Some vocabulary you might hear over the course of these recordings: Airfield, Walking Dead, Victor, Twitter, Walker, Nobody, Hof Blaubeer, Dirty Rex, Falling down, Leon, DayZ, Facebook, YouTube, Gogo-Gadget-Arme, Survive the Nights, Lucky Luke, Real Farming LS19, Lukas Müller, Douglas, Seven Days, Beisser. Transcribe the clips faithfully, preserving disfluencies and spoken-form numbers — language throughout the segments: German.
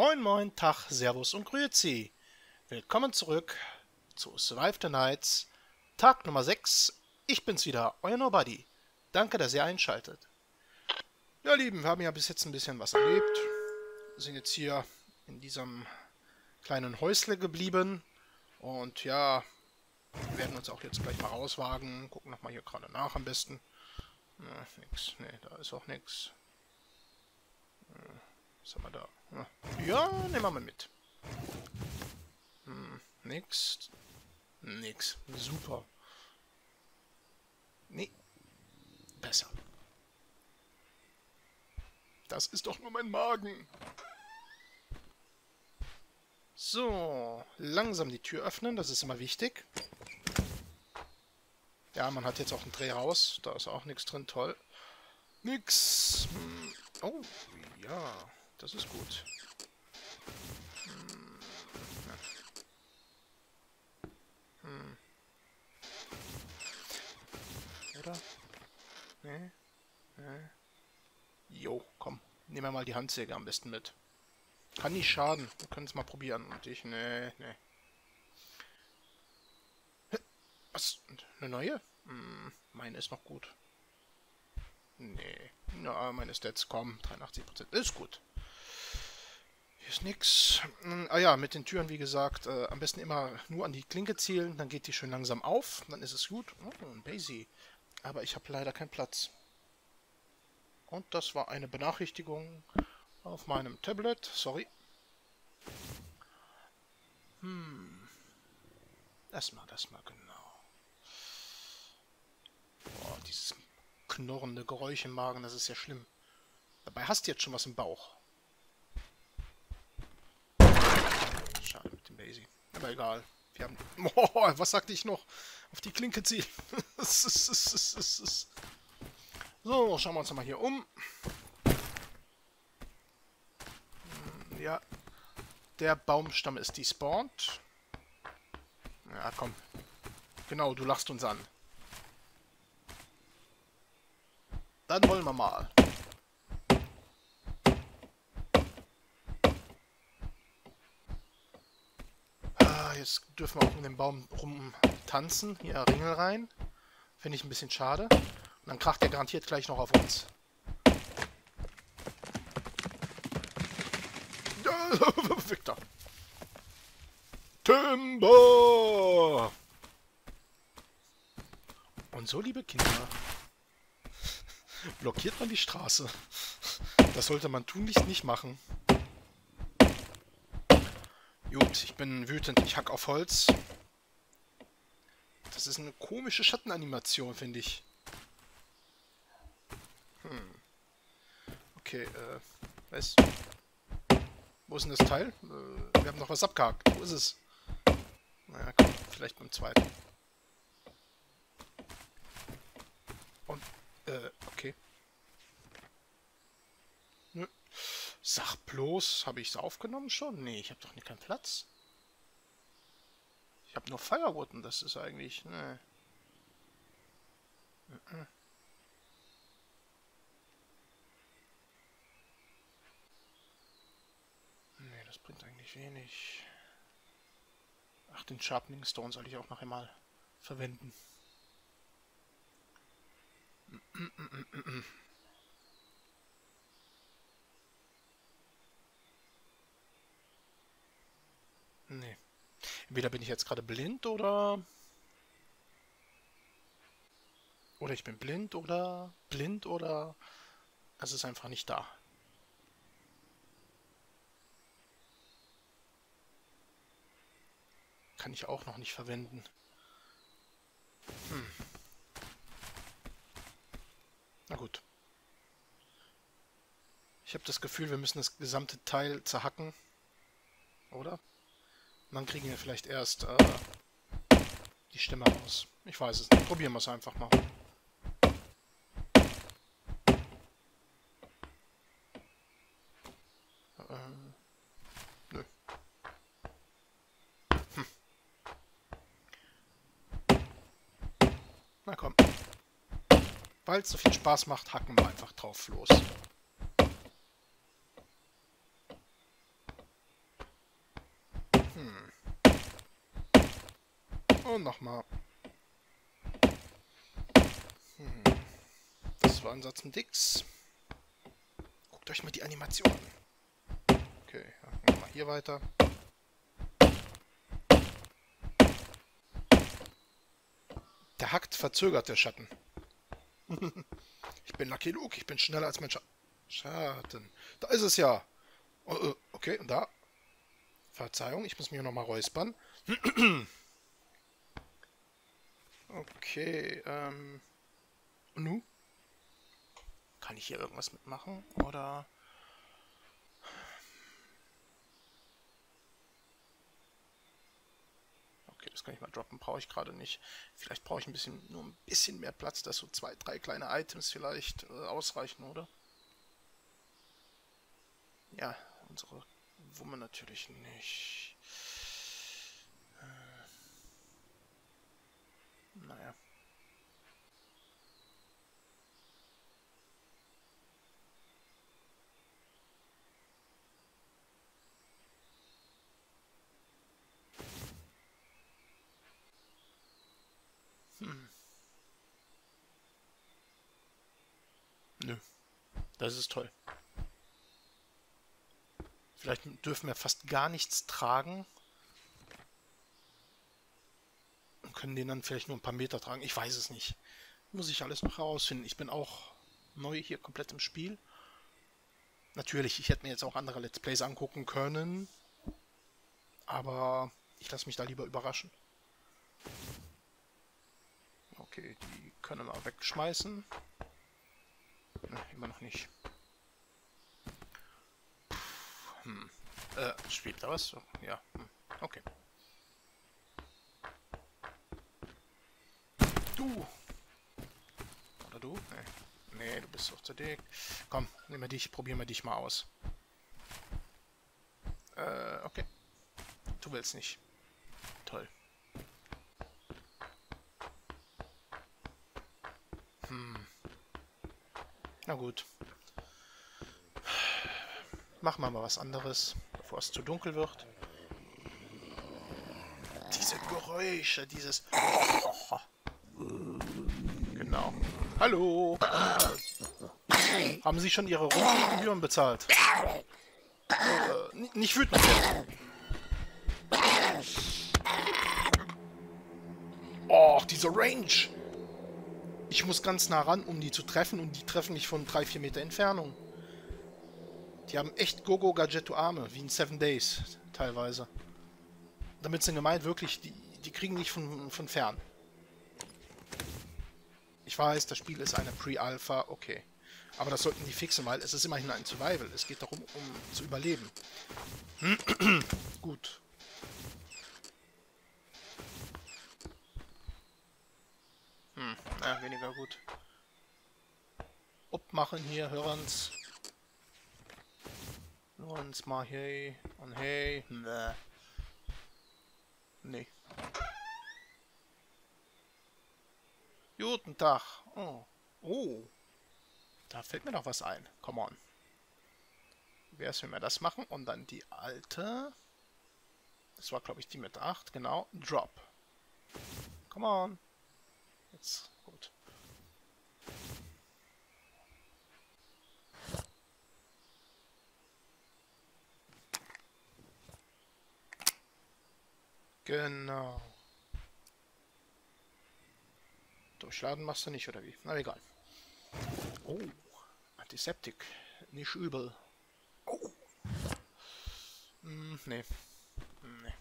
Moin Moin, Tag, Servus und Grüezi. Willkommen zurück zu Survive the Nights, Tag Nummer sechs. Ich bin's wieder, euer Nobody. Danke, dass ihr einschaltet. Ja, Lieben, wir haben ja bis jetzt ein bisschen was erlebt. Wir sind jetzt hier in diesem kleinen Häusle geblieben. Und ja, wir werden uns auch jetzt gleich mal rauswagen. Gucken nochmal hier gerade nach am besten. Na, nix. Ne, da ist auch nix. Was haben wir da? Ja, nehmen wir mal mit. Hm, nix. Nix. Super. Nee. Besser. Das ist doch nur mein Magen. So. Langsam die Tür öffnen, das ist immer wichtig. Ja, man hat jetzt auch einen Dreh raus. Da ist auch nichts drin, toll. Nix. Hm. Oh, ja. Das ist gut. Hm. Ja. Hm. Oder? Nee. Nee. Jo, komm. Nehmen wir mal die Handsäge am besten mit. Kann nicht schaden. Wir können es mal probieren. Und ich, nee, nee. Was? Eine neue? Hm. Meine ist noch gut. Nee. Na, meine Stats kommen. dreiundachtzig Prozent. Ist gut. Ist nix. Ah ja, mit den Türen, wie gesagt, äh, am besten immer nur an die Klinke zielen, dann geht die schön langsam auf, dann ist es gut. Oh, ein DayZ. Aber ich habe leider keinen Platz. Und das war eine Benachrichtigung auf meinem Tablet, sorry. Hm. Das mal, das mal, genau. Boah, dieses knurrende Geräusch im Magen, das ist ja schlimm. Dabei hast du jetzt schon was im Bauch. Schade mit dem DayZ. Aber egal. Wir haben... Oh, was sagte ich noch? Auf die Klinke ziehen. So, schauen wir uns mal hier um. Ja. Der Baumstamm ist despawned. Ja, komm. Genau, du lachst uns an. Dann wollen wir mal. Jetzt dürfen wir auch um den Baum rum tanzen. Hier Ringel rein. Finde ich ein bisschen schade. Und dann kracht er garantiert gleich noch auf uns. Victor. Timber! Und so, liebe Kinder, blockiert man die Straße. Das sollte man tunlichst nicht machen. Gut, ich bin wütend. Ich hack auf Holz. Das ist eine komische Schattenanimation, finde ich. Hm. Okay, äh, was? Wo ist denn das Teil? Äh, wir haben noch was abgehakt. Wo ist es? Naja, komm, vielleicht beim zweiten. Und, äh, okay. Nö. Sag bloß, habe ich es aufgenommen schon? Nee, ich habe doch nicht keinen Platz. Ich habe nur Firewood und das ist eigentlich... Nee. Mhm. Nee, das bringt eigentlich wenig. Ach, den Sharpening Stone soll ich auch nachher mal verwenden. Mhm, mhm, mhm. Nee. Entweder bin ich jetzt gerade blind oder... Oder ich bin blind oder... Blind oder... Es ist einfach nicht da. Kann ich auch noch nicht verwenden. Hm. Na gut. Ich habe das Gefühl, wir müssen das gesamte Teil zerhacken. Oder? Dann kriegen wir vielleicht erst äh, die Stimme raus. Ich weiß es nicht. Probieren wir es einfach mal. Ähm, nö. Hm. Na komm. Weil es so viel Spaß macht, hacken wir einfach drauf los. Mission nochmal. Hm. Das war Ansatz mit Dix. Guckt euch mal die Animation an. Okay, ja, mal hier weiter. Der hackt verzögert, der Schatten. Ich bin Lucky Luke, ich bin schneller als mein Scha Schatten. Da ist es ja. Oh, okay, und da. Verzeihung, ich muss mich nochmal räuspern. Okay, ähm... Und nun? Kann ich hier irgendwas mitmachen? Oder... Okay, das kann ich mal droppen, brauche ich gerade nicht. Vielleicht brauche ich ein bisschen, nur ein bisschen mehr Platz, dass so zwei, drei kleine Items vielleicht äh, ausreichen, oder? Ja, unsere Wumme natürlich nicht. Äh, naja. Hm. Nö. Das ist toll. Vielleicht dürfen wir fast gar nichts tragen. Und können den dann vielleicht nur ein paar Meter tragen. Ich weiß es nicht. Muss ich alles noch herausfinden. Ich bin auch neu hier komplett im Spiel. Natürlich, ich hätte mir jetzt auch andere Let's Plays angucken können. Aber ich lasse mich da lieber überraschen. Okay, die können wir wegschmeißen. Ne, immer noch nicht. Hm. Äh, spielt da was? Ja. Hm. Okay. Du! Oder du? Nee. Nee, du bist doch zu dick. Komm, nehmen wir dich, probieren wir dich mal aus. Äh, okay. Du willst nicht. Toll. Hm. Na gut. Machen wir mal was anderes, bevor es zu dunkel wird. Diese Geräusche, dieses... Genau. Hallo! Haben Sie schon Ihre Rundgebühren bezahlt? Äh, nicht wütend werden. Oh, diese Range! Ich muss ganz nah ran, um die zu treffen, und die treffen mich von drei vier Meter Entfernung. Die haben echt Gogo-Gadget-Arme, wie in Seven Days, teilweise. Damit sind gemeint, wirklich, die, die kriegen nicht von, von fern. Ich weiß, das Spiel ist eine Pre-Alpha, okay. Aber das sollten die fixen, weil es ist immerhin ein Survival. Es geht darum, um zu überleben. Gut. Hm, na, weniger gut. Obmachen hier, hörens. Nur uns mal hey und hey. Nee. Nee. Guten Tag. Oh. Oh. Da fällt mir noch was ein. Come on. Wäre es, wenn wir das machen? Und dann die alte. Das war, glaube ich, die mit acht. Genau. Drop. Come on. Jetzt. Gut. Genau. Durchladen machst du nicht, oder wie? Na, egal. Oh, Antiseptik. Nicht übel. Oh. Hm, nee. Nee.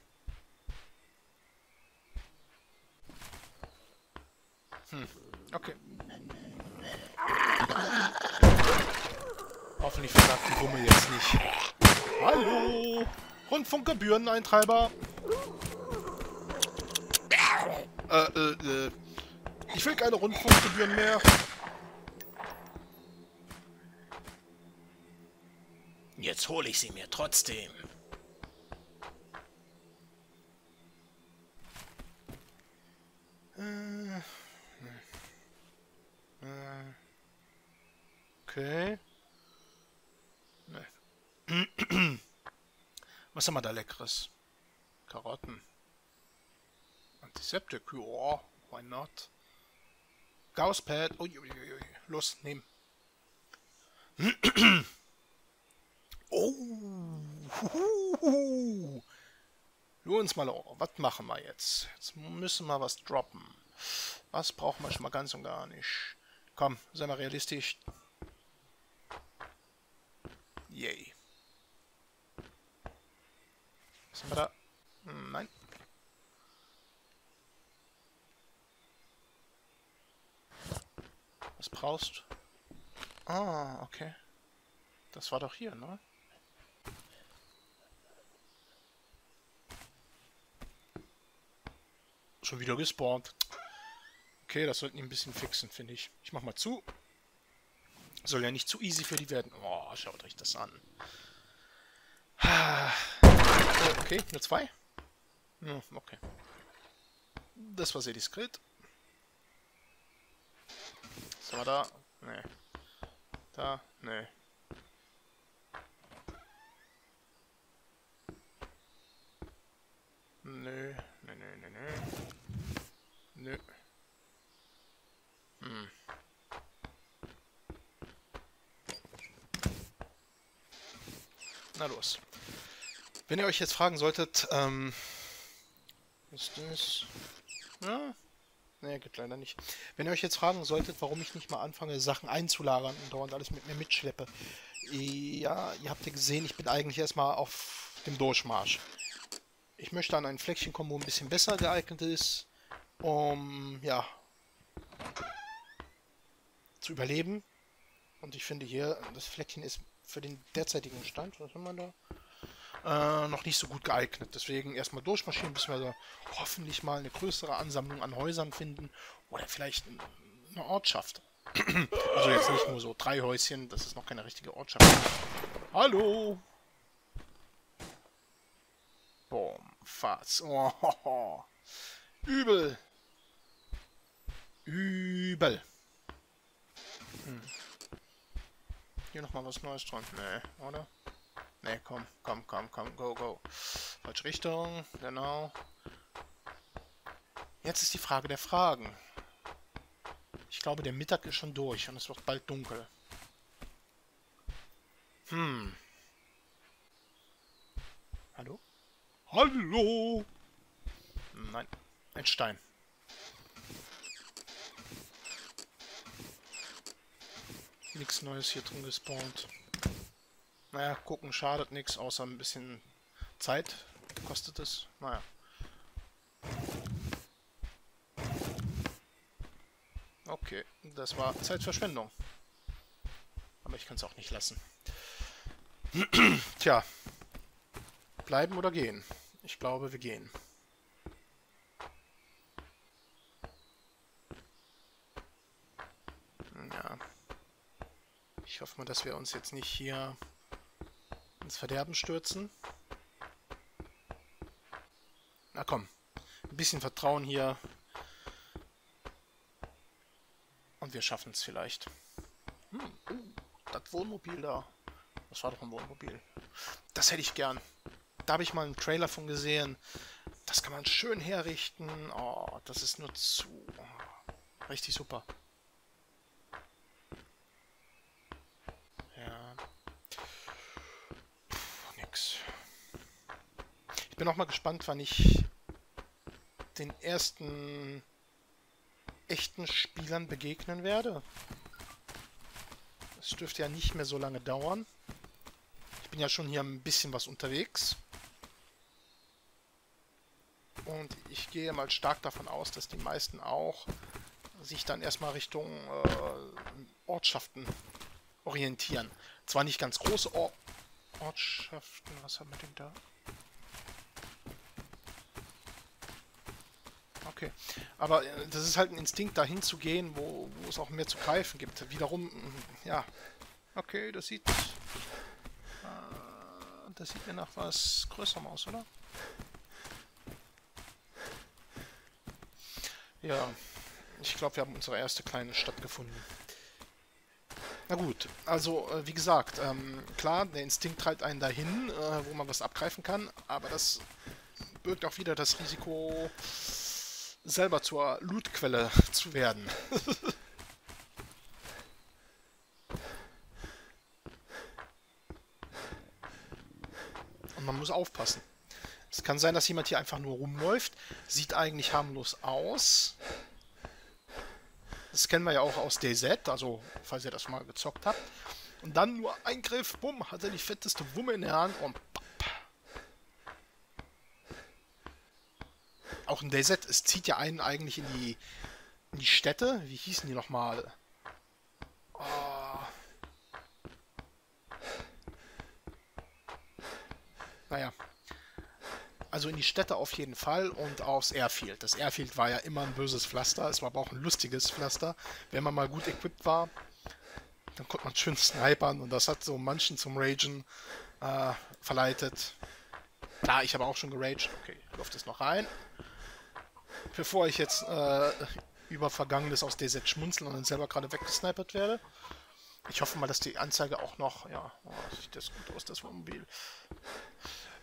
Hm, okay. Hoffentlich verlag die Wumme jetzt nicht. Hallo! Rundfunkgebühreneintreiber! Äh, äh, äh. Ich will keine Rundfunkgebühren mehr. Jetzt hole ich sie mir trotzdem. Äh. Äh. Okay. Nee. Was haben wir da Leckeres? Karotten. Antiseptic, ja, why not? Gauspad, uiuiui, los, nehmen. Oh, huhuhu. Hör uns mal, oh, was machen wir jetzt? Jetzt müssen wir was droppen. Was brauchen wir schon mal ganz und gar nicht? Komm, sei mal realistisch. Yay. Was haben wir da? Hm, nein. Was brauchst du? Ah, okay. Das war doch hier, ne? Schon wieder gespawnt. Okay, das sollten die ein bisschen fixen, finde ich. Ich mach mal zu. Soll ja nicht zu easy für die werden. Oh, schaut euch das an. Okay, nur zwei. Hm, okay. Das war sehr diskret. Was haben wir da? Nee. Da? Nee. Nö, nö, nö, nö, nö. Nö. Hm. Na los. Wenn ihr euch jetzt fragen solltet, ähm... ist das... Ja? Ne, geht leider nicht. Wenn ihr euch jetzt fragen solltet, warum ich nicht mal anfange, Sachen einzulagern und dauernd alles mit mir mitschleppe. Ja, ihr habt ja gesehen, ich bin eigentlich erstmal auf dem Durchmarsch. Ich möchte an ein Fleckchen kommen, wo ein bisschen besser geeignet ist, um, ja, zu überleben. Und ich finde hier, das Fleckchen ist für den derzeitigen Stand, was haben wir da? Äh, noch nicht so gut geeignet. Deswegen erstmal durchmarschieren, bis wir also hoffentlich mal eine größere Ansammlung an Häusern finden oder vielleicht eine Ortschaft. Also jetzt nicht nur so drei Häuschen, das ist noch keine richtige Ortschaft. Hallo! Boom, Fatz. Oh, ho, ho. Übel! Übel! Hm. Hier nochmal was Neues dran. Nee, oder? Ne, komm, komm, komm, komm, go, go. Falsche Richtung, genau. Jetzt ist die Frage der Fragen. Ich glaube, der Mittag ist schon durch und es wird bald dunkel. Hm. Hallo? Hallo? Nein, ein Stein. Nichts Neues hier drin gespawnt. Naja, gucken schadet nichts, außer ein bisschen Zeit kostet es. Naja. Okay, das war Zeitverschwendung. Aber ich kann es auch nicht lassen. Tja. Bleiben oder gehen? Ich glaube, wir gehen. Ja. Ich hoffe mal, dass wir uns jetzt nicht hier... ins Verderben stürzen. Na komm. Ein bisschen Vertrauen hier. Und wir schaffen es vielleicht. Hm, oh, das Wohnmobil da. Das war doch ein Wohnmobil. Das hätte ich gern. Da habe ich mal einen Trailer von gesehen. Das kann man schön herrichten. Oh, das ist nur zu... Oh, richtig super. Ich bin auch mal gespannt, wann ich den ersten echten Spielern begegnen werde. Das dürfte ja nicht mehr so lange dauern. Ich bin ja schon hier ein bisschen was unterwegs. Und ich gehe mal stark davon aus, dass die meisten auch sich dann erstmal Richtung äh, Ortschaften orientieren. Zwar nicht ganz große Or- Ortschaften, was haben wir denn da? Okay, aber das ist halt ein Instinkt, dahin zu gehen, wo, wo es auch mehr zu greifen gibt. Wiederum, ja, okay, das sieht, äh, das sieht ja nach was Größerem aus, oder? Ja, ich glaube, wir haben unsere erste kleine Stadt gefunden. Na gut, also äh, wie gesagt, ähm, klar, der Instinkt treibt einen dahin, äh, wo man was abgreifen kann, aber das birgt auch wieder das Risiko... selber zur Lootquelle zu werden. Und man muss aufpassen. Es kann sein, dass jemand hier einfach nur rumläuft. Sieht eigentlich harmlos aus. Das kennen wir ja auch aus DayZ, also falls ihr das mal gezockt habt. Und dann nur ein Griff, bumm, hat er die fetteste Wumme in der Hand und papp. Auch in DayZ, es zieht ja einen eigentlich in die, in die Städte. Wie hießen die nochmal? Oh. Naja. Also in die Städte auf jeden Fall und aufs Airfield. Das Airfield war ja immer ein böses Pflaster. Es war aber auch ein lustiges Pflaster. Wenn man mal gut equipped war, dann konnte man schön snipern. Und das hat so manchen zum Ragen äh, verleitet. Klar, ich habe auch schon geraged. Okay, läuft es noch rein. Bevor ich jetzt äh, über Vergangenes aus DayZ schmunzeln und dann selber gerade weggesnipert werde. Ich hoffe mal, dass die Anzeige auch noch... Ja, oh, sieht das gut aus, das Wohnmobil.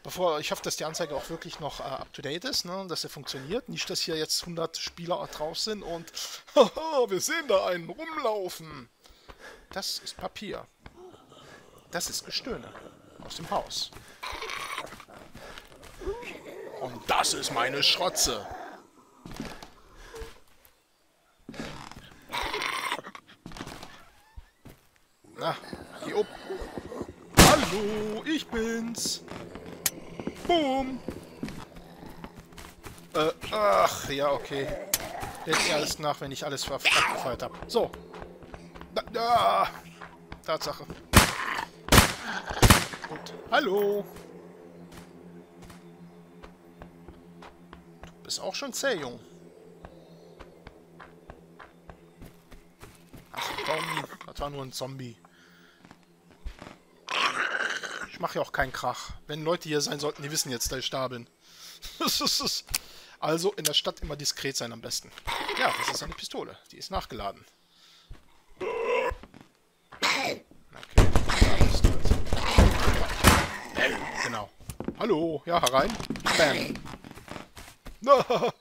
Bevor, ich hoffe, dass die Anzeige auch wirklich noch äh, up-to-date ist, ne? Dass sie funktioniert. Nicht, dass hier jetzt hundert Spieler drauf sind und haha, wir sehen da einen rumlaufen. Das ist Papier. Das ist Gestöhne aus dem Haus. Und das ist meine Schrotze. Na, hier oben. Hallo, ich bin's. Boom! Äh, ach, ja, okay. Jetzt alles nach, wenn ich alles verfeuert habe. So. Da, da. Tatsache. Gut. Hallo! Du bist auch schon zäh, Junge. Ach komm, das war nur ein Zombie. Ich mache ja auch keinen Krach. Wenn Leute hier sein sollten, die wissen jetzt, dass ich da bin. Also in der Stadt immer diskret sein am besten. Ja, das ist eine Pistole. Die ist nachgeladen. Okay. Genau. Hallo. Ja, herein. Bam.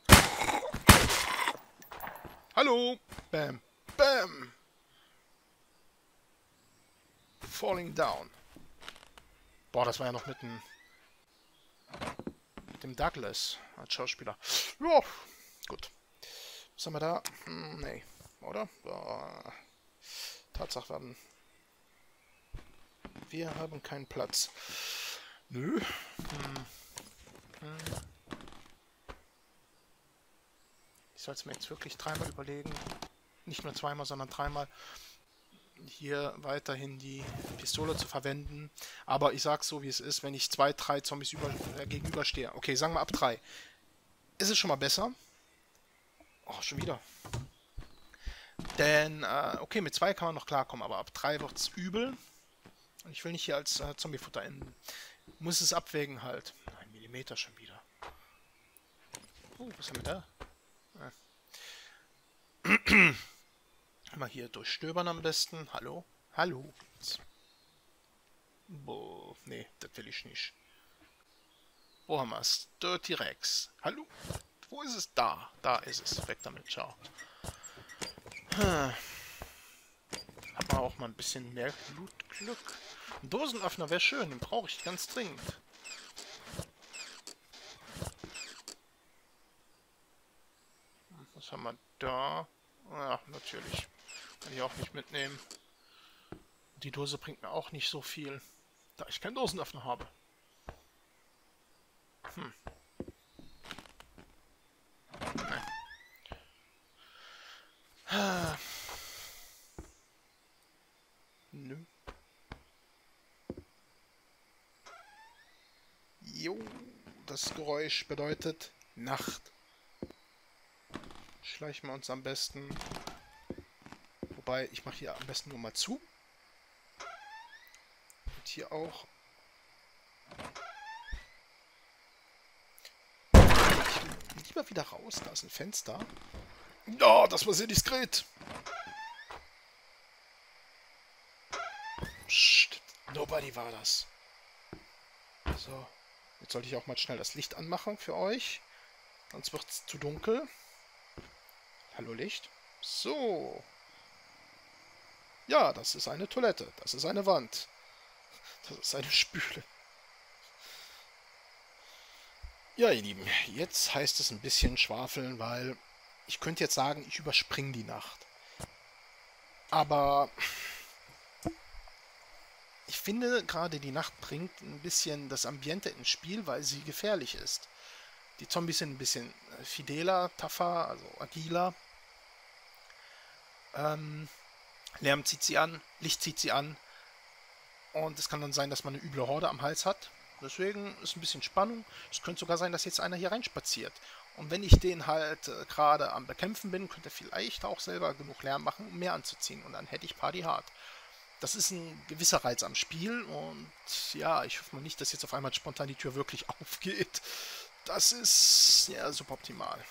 Hallo. Bam. Bam. Falling down. Boah, das war ja noch mit dem, mit dem Douglas als Schauspieler. Ja, gut. Was haben wir da? Hm, nee, oder? Oh. Tatsache, wir haben, wir haben keinen Platz. Nö. Hm. Hm. Ich soll es mir jetzt wirklich dreimal überlegen. Nicht nur zweimal, sondern dreimal. Hier weiterhin die Pistole zu verwenden. Aber ich sag's so, wie es ist, wenn ich zwei, drei Zombies über, äh, gegenüberstehe. Okay, sagen wir ab drei. Ist es schon mal besser? Oh, schon wieder. Denn, äh, okay, mit zwei kann man noch klarkommen, aber ab drei wird's übel. Und ich will nicht hier als äh, Zombiefutter enden. Muss es abwägen halt. Ein Millimeter schon wieder. Oh, was haben wir da? Ja. Mal hier durchstöbern am besten. Hallo? Hallo? Boah, nee, das will ich nicht. Wo haben wir es? Dirty Rex. Hallo? Wo ist es? Da. Da ist es. Weg damit. Ciao. Hm. Hat man auch mal ein bisschen mehr Loot-Glück. Ein Dosenöffner wäre schön. Den brauche ich ganz dringend. Was haben wir da? Ja, natürlich. Kann ich auch nicht mitnehmen. Die Dose bringt mir auch nicht so viel, da ich keinen Dosenöffner habe. Hm. Nein. Nö. Jo, das Geräusch bedeutet Nacht. Schleichen wir uns am besten. Wobei, ich mache hier am besten nur mal zu. Und hier auch. Ich lieber wieder raus. Da ist ein Fenster. Ja, oh, das war sehr diskret. Psst. Nobody war das. So. Jetzt sollte ich auch mal schnell das Licht anmachen für euch. Sonst wird es zu dunkel. Hallo Licht. So. Ja, das ist eine Toilette. Das ist eine Wand. Das ist eine Spüle. Ja, ihr Lieben, jetzt heißt es ein bisschen schwafeln, weil ich könnte jetzt sagen, ich überspringe die Nacht. Aber ich finde, gerade die Nacht bringt ein bisschen das Ambiente ins Spiel, weil sie gefährlich ist. Die Zombies sind ein bisschen fideler, tougher, also agiler. Ähm, Lärm zieht sie an, Licht zieht sie an. Und es kann dann sein, dass man eine üble Horde am Hals hat. Deswegen ist ein bisschen Spannung. Es könnte sogar sein, dass jetzt einer hier reinspaziert. Und wenn ich den halt äh, gerade am Bekämpfen bin, könnte er vielleicht auch selber genug Lärm machen, um mehr anzuziehen. Und dann hätte ich Party hard. Das ist ein gewisser Reiz am Spiel. Und ja, ich hoffe mal nicht, dass jetzt auf einmal spontan die Tür wirklich aufgeht. Das ist ja suboptimal.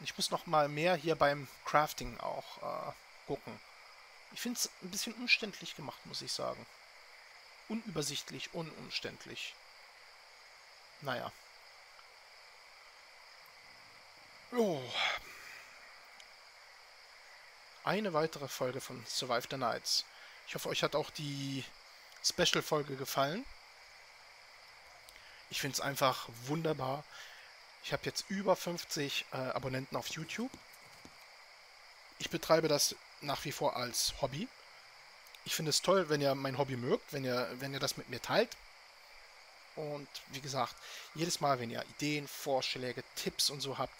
Ich muss noch mal mehr hier beim Crafting auch äh, gucken. Ich finde es ein bisschen umständlich gemacht, muss ich sagen. Unübersichtlich, unumständlich. Naja. Oh. Eine weitere Folge von Survive the Nights. Ich hoffe, euch hat auch die Special-Folge gefallen. Ich finde es einfach wunderbar. Ich habe jetzt über fünfzig äh, Abonnenten auf YouTube. Ich betreibe das nach wie vor als Hobby. Ich finde es toll, wenn ihr mein Hobby mögt, wenn ihr, wenn ihr das mit mir teilt. Und wie gesagt, jedes Mal, wenn ihr Ideen, Vorschläge, Tipps und so habt,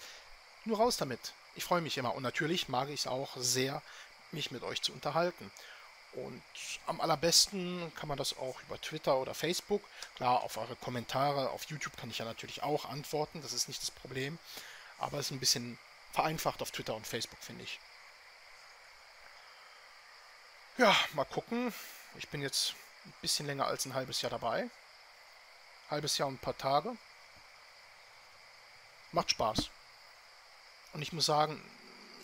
nur raus damit. Ich freue mich immer. Und natürlich mag ich es auch sehr, mich mit euch zu unterhalten. Und am allerbesten kann man das auch über Twitter oder Facebook. Klar, auf eure Kommentare, auf YouTube kann ich ja natürlich auch antworten. Das ist nicht das Problem. Aber es ist ein bisschen vereinfacht auf Twitter und Facebook, finde ich. Ja, mal gucken. Ich bin jetzt ein bisschen länger als ein halbes Jahr dabei. Halbes Jahr und ein paar Tage. Macht Spaß. Und ich muss sagen,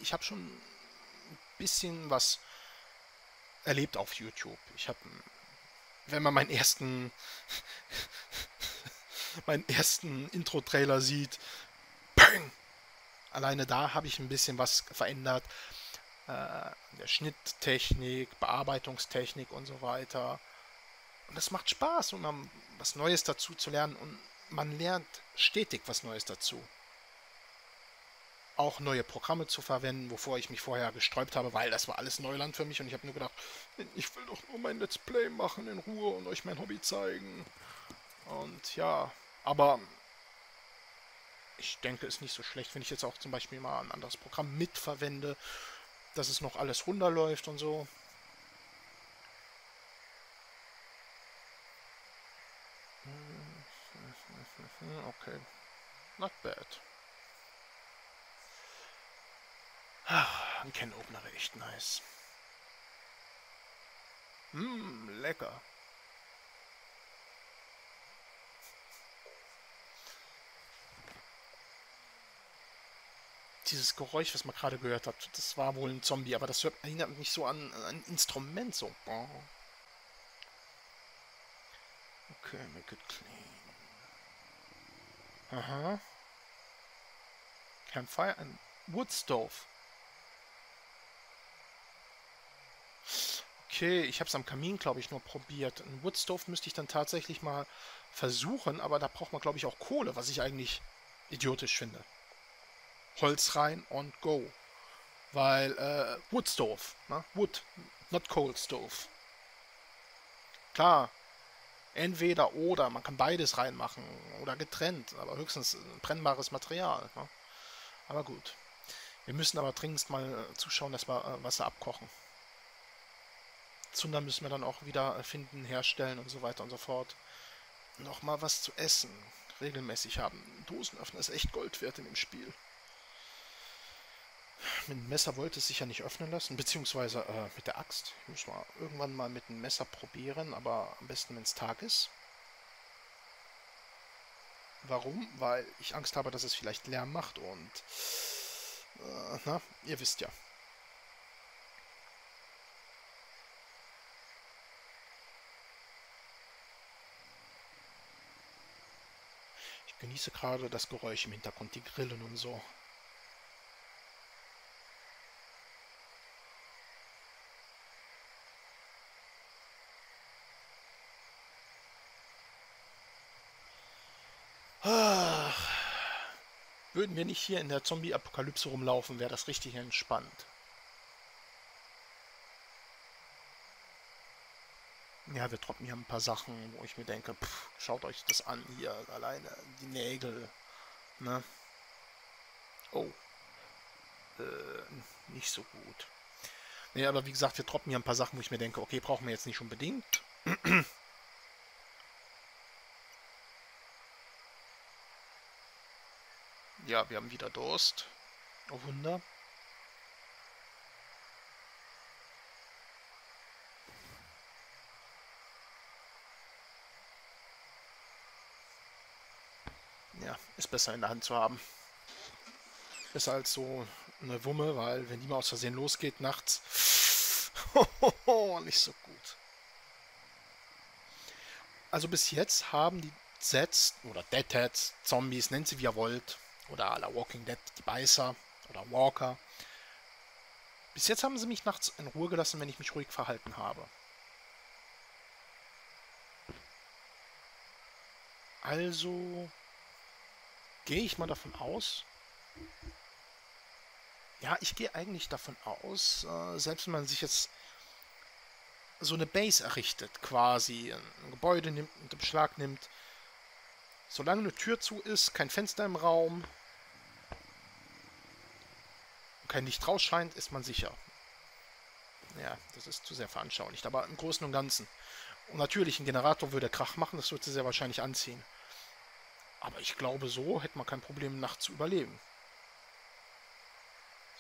ich habe schon ein bisschen was erlebt auf YouTube. Ich habe, wenn man meinen ersten meinen ersten Intro-Trailer sieht, bang! Alleine da habe ich ein bisschen was verändert. Äh, der Schnitttechnik, Bearbeitungstechnik und so weiter. Und das macht Spaß, um man was Neues dazu zu lernen. Und man lernt stetig was Neues dazu. Auch neue Programme zu verwenden, wovor ich mich vorher gesträubt habe, weil das war alles Neuland für mich und ich habe nur gedacht, ich will doch nur mein Let's Play machen in Ruhe und euch mein Hobby zeigen. Und ja, aber ich denke, es ist nicht so schlecht, wenn ich jetzt auch zum Beispiel mal ein anderes Programm mitverwende, dass es noch alles runterläuft und so. Okay, not bad. Ach, ein Can-Opener wäre echt nice. Mmm, lecker. Dieses Geräusch, was man gerade gehört hat, das war wohl ein Zombie, aber das erinnert mich so an ein Instrument, so. Okay, make it clean. Aha. Campfire and Woodstove. Okay, ich habe es am Kamin, glaube ich, nur probiert. Ein Woodstove müsste ich dann tatsächlich mal versuchen, aber da braucht man, glaube ich, auch Kohle, was ich eigentlich idiotisch finde. Holz rein und go. Weil, äh, Woodstove, ne? Wood, not coal stove. Klar, entweder oder, man kann beides reinmachen oder getrennt, aber höchstens brennbares Material, ne? Aber gut. Wir müssen aber dringend mal zuschauen, dass wir äh, Wasser abkochen. Zunder müssen wir dann auch wieder finden, herstellen und so weiter und so fort. Nochmal was zu essen. Regelmäßig haben. Dosenöffner ist echt Gold wert in dem Spiel. Mit dem Messer wollte es sich ja nicht öffnen lassen, beziehungsweise äh, mit der Axt. Ich muss mal irgendwann mal mit dem Messer probieren, aber am besten, wenn es Tag ist. Warum? Weil ich Angst habe, dass es vielleicht Lärm macht und äh, na, ihr wisst ja. genieße gerade das Geräusch im Hintergrund, die Grillen und so. Ach, würden wir nicht hier in der Zombie-Apokalypse rumlaufen, wäre das richtig entspannt. Ja, wir droppen hier ein paar Sachen, wo ich mir denke, pff, schaut euch das an hier, alleine die Nägel, ne? Oh, äh, nicht so gut. Ne, aber wie gesagt, wir droppen hier ein paar Sachen, wo ich mir denke, okay, brauchen wir jetzt nicht unbedingt. Ja, wir haben wieder Durst. Oh, Wunder. Ja, ist besser in der Hand zu haben. Besser als so eine Wumme, weil wenn die mal aus Versehen losgeht nachts, nicht so gut. Also bis jetzt haben die Zeds oder Deadheads, Zombies, nennt sie wie ihr wollt, oder à la Walking Dead, die Beißer oder Walker. Bis jetzt haben sie mich nachts in Ruhe gelassen, wenn ich mich ruhig verhalten habe. Also gehe ich mal davon aus? Ja, ich gehe eigentlich davon aus, äh, selbst wenn man sich jetzt so eine Base errichtet, quasi ein Gebäude nimmt, unter Beschlag nimmt, solange eine Tür zu ist, kein Fenster im Raum und kein Licht raus scheint, ist man sicher. Ja, das ist zu sehr veranschaulicht, aber im Großen und Ganzen. Und natürlich, ein Generator würde Krach machen, das würde sehr wahrscheinlich anziehen. Aber ich glaube, so hätte man kein Problem, nachts zu überleben.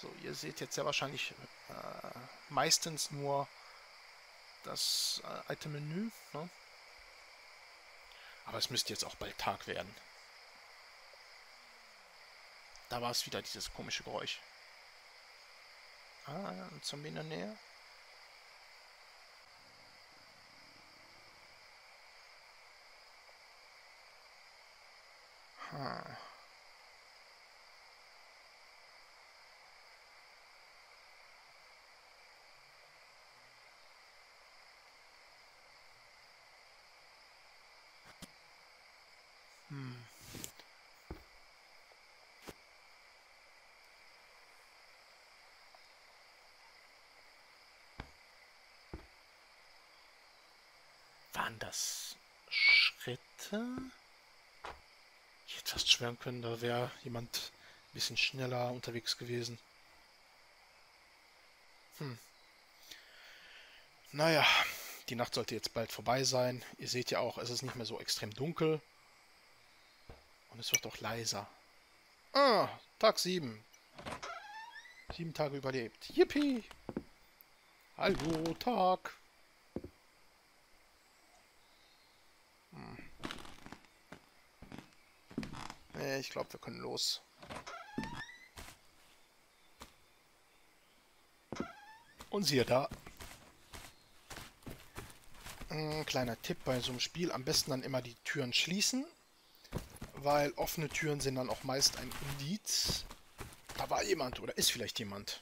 So, ihr seht jetzt ja wahrscheinlich äh, meistens nur das äh, Item-Menü. Ne? Aber es müsste jetzt auch bald Tag werden. Da war es wieder, dieses komische Geräusch. Ah, ein Zombie in der Nähe. Hm. Waren das Schritte? Ich hätte fast schwören können, da wäre jemand ein bisschen schneller unterwegs gewesen. Hm. Naja, die Nacht sollte jetzt bald vorbei sein. Ihr seht ja auch, es ist nicht mehr so extrem dunkel. Und es wird auch leiser. Ah, Tag sieben. Sieben Tage überlebt. Yippie! Hallo, Tag! Hm. Ich glaube, wir können los. Und siehe da. Ein kleiner Tipp bei so einem Spiel. Am besten dann immer die Türen schließen. Weil offene Türen sind dann auch meist ein Indiz. Da war jemand oder ist vielleicht jemand.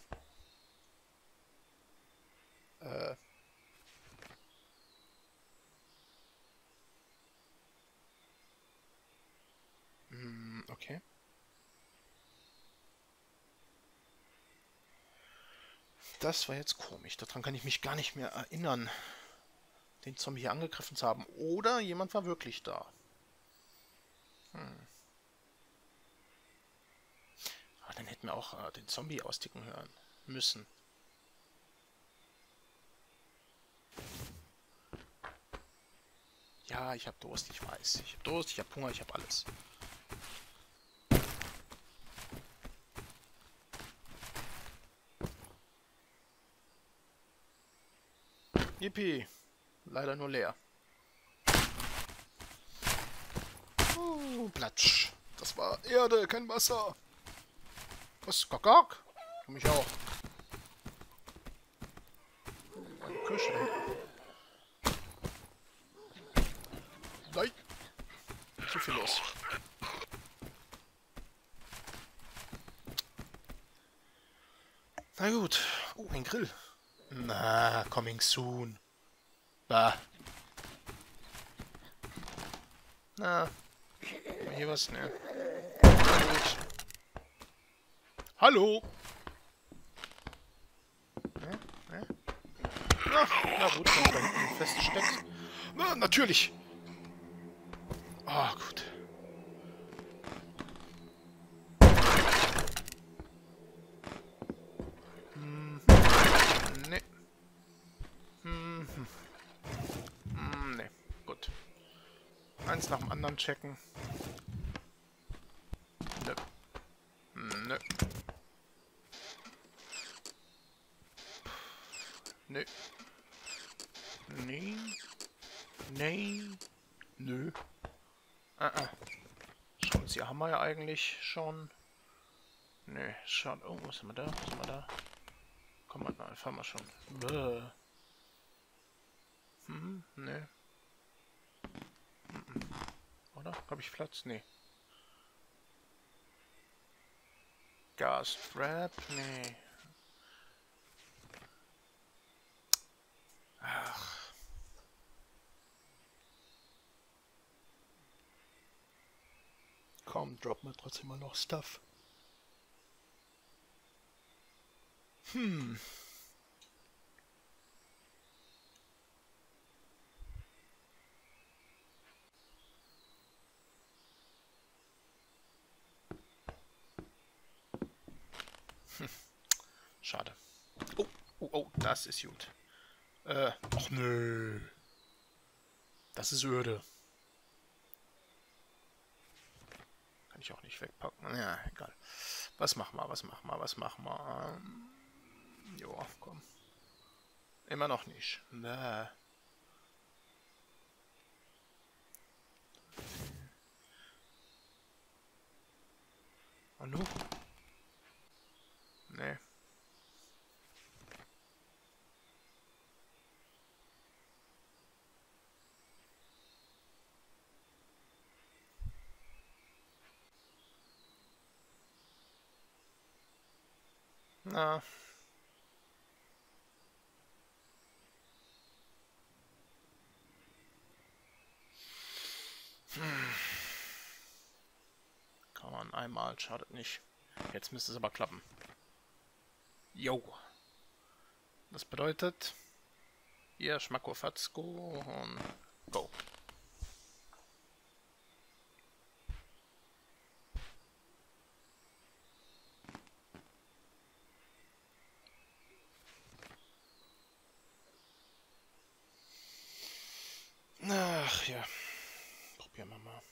Äh... Okay. Das war jetzt komisch. Daran kann ich mich gar nicht mehr erinnern, den Zombie hier angegriffen zu haben. Oder jemand war wirklich da. Hm. Aber dann hätten wir auch äh, den Zombie austicken hören müssen. Ja, ich habe Durst, ich weiß. Ich habe Durst, ich habe Hunger, ich habe alles. Yippie. Leider nur leer. Uh, Platsch. Das war Erde, kein Wasser. Was? Kakak? Für mich auch. Oh, ein Kühlschrank. Nein. Zu viel los. Na gut. Oh, ein Grill. Na, coming soon. Bah. Na. Hier was, ne? Gut. Hallo! Ne? Ne? Na, na gut, kommt dann feststeckt. Na, natürlich! Ah, oh, gut. Hm. Ne. Hm. Hm. Ne. Gut. Eins nach dem anderen checken. Nö. Nö. Nö. Nee. Nee. Nö. Ah, ah. Schauen Sie, haben wir ja eigentlich schon. Ne, schaut. Oh, was haben wir da? Was haben wir da? Komm mal, nein, fahren wir schon. Bäh. Hm, ne. Oder? Hab ich Platz? Ne. Gastrap? Ne. Ach. Komm, droppen wir trotzdem mal noch Stuff. Hm. Hm. Schade. Oh, oh, oh, das ist gut. Äh, ach nö. Das ist öde. Ich auch nicht wegpacken. Ja, egal. Was machen wir, was machen wir, was machen wir? Ähm, jo, komm. Immer noch nicht. Nö. Und nun? Nee. Na. Hm. Kann man einmal, schadet nicht. Jetzt müsste es aber klappen. Jo. Das bedeutet, hier Schmacko Fatzko und go. Ach ja, probieren wir mal.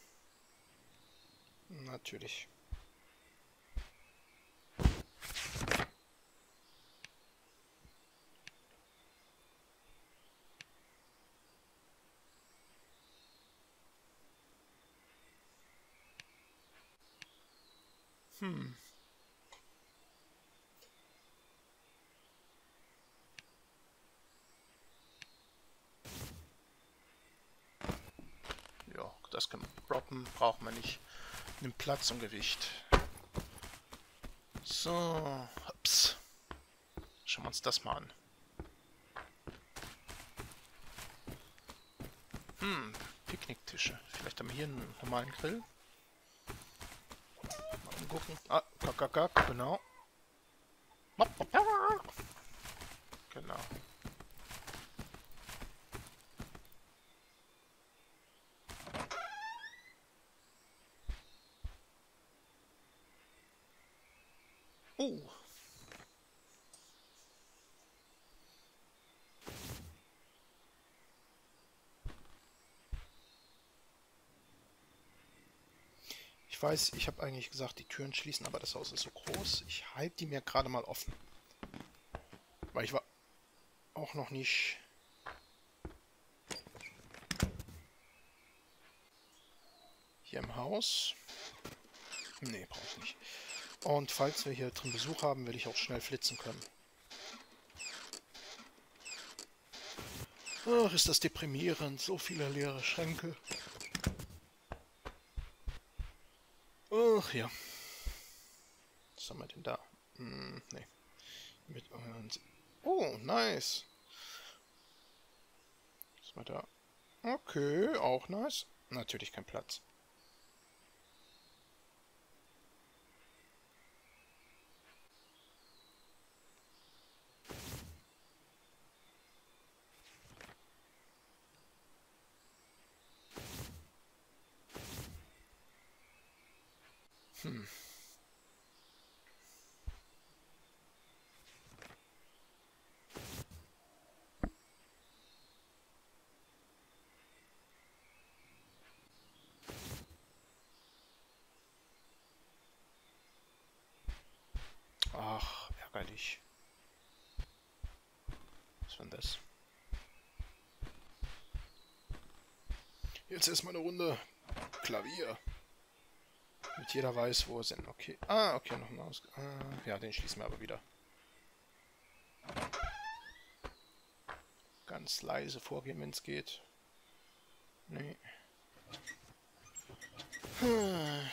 Natürlich. Hm. Das können wir droppen, braucht man nicht. Nimmt Platz und Gewicht. So, ups. Schauen wir uns das mal an. Hm, Picknicktische. Vielleicht haben wir hier einen normalen Grill. Mal gucken. Ah, kack, kack, genau. Genau. Oh. Ich weiß, ich habe eigentlich gesagt, die Türen schließen, aber das Haus ist so groß. Ich halte die mir gerade mal offen. Weil ich war auch noch nicht... Hier im Haus. Nee, brauche ich nicht. Und falls wir hier drin Besuch haben, will ich auch schnell flitzen können. Ach, ist das deprimierend. So viele leere Schränke. Ach ja. Was haben wir denn da? Hm, nee. Mit euren... Oh, nice. Was war da? Okay, auch nice. Natürlich kein Platz. Hm. Ach, ärgerlich. Was war denn das? Jetzt erstmal eine Runde Klavier. Damit jeder weiß, wo er sind. Okay. Ah, okay, noch ein Ausgang. Ah, ja, den schließen wir aber wieder. Ganz leise vorgehen, wenn es geht. Nee. Hm.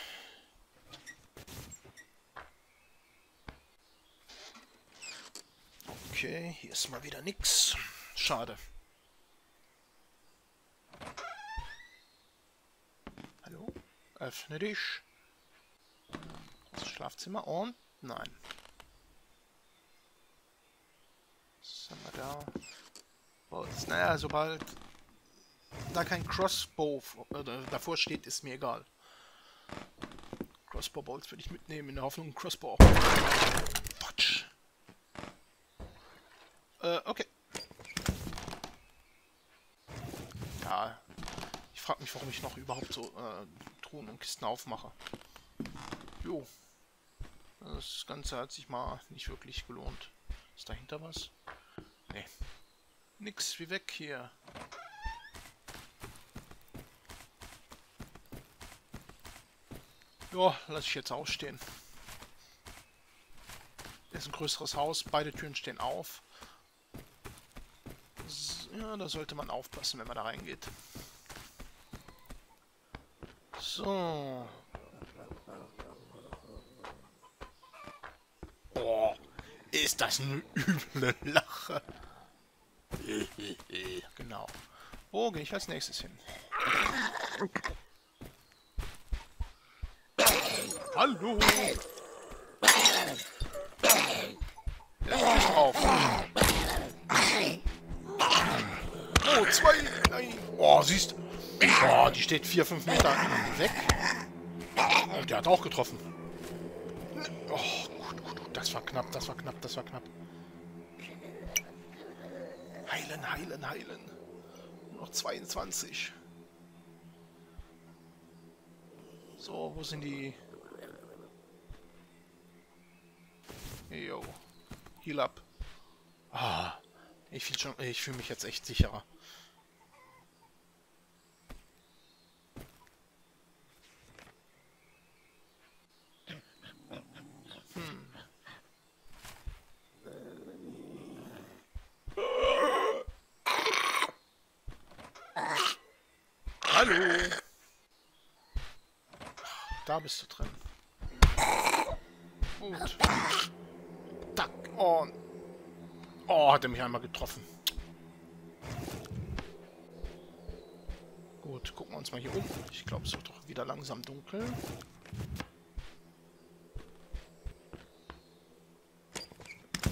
Okay, hier ist mal wieder nix. Schade. Hallo? Öffne dich. Schlafzimmer und... Nein. Was haben wir da? Oh, das, naja, sobald da kein Crossbow äh, davor steht, ist mir egal. Crossbow-Bolts würde ich mitnehmen, in der Hoffnung, Crossbow... Quatsch. Äh, okay. Ja. Ich frage mich, warum ich noch überhaupt so äh, Truhen und Kisten aufmache. Jo. Das Ganze hat sich mal nicht wirklich gelohnt. Ist dahinter was? Nee. Nix, wie weg hier. Ja, lass ich jetzt ausstehen. Das ist ein größeres Haus, beide Türen stehen auf. Ja, da sollte man aufpassen, wenn man da reingeht. So. Ist das eine üble Lache? Genau. Wo gehe ich als nächstes hin? Hallo! Ja, auf. Oh, zwei! Nein! Oh, siehst du? Oh, die steht vier, fünf Meter weg. Und der hat auch getroffen. Oh. Das war knapp, das war knapp, das war knapp. Heilen, heilen, heilen. Nur noch zweiundzwanzig. So, wo sind die... Yo. Heal up. Ah, ich fühle schon, ich fühle mich jetzt echt sicherer. Da bist du drin. Gut. Tack. Oh. Oh, hat er mich einmal getroffen. Gut, gucken wir uns mal hier um. Ich glaube, es wird doch wieder langsam dunkel.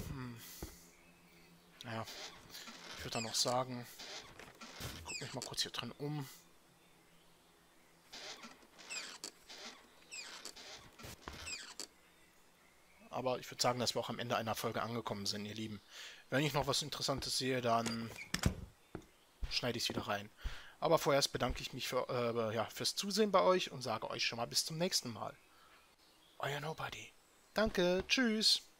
Hm. Naja. Ich würde dann noch sagen... Ich gucke mich mal kurz hier drin um. Aber ich würde sagen, dass wir auch am Ende einer Folge angekommen sind, ihr Lieben. Wenn ich noch was Interessantes sehe, dann schneide ich es wieder rein. Aber vorerst bedanke ich mich für, äh, ja, fürs Zusehen bei euch und sage euch schon mal bis zum nächsten Mal. Euer Nobody. Danke, tschüss.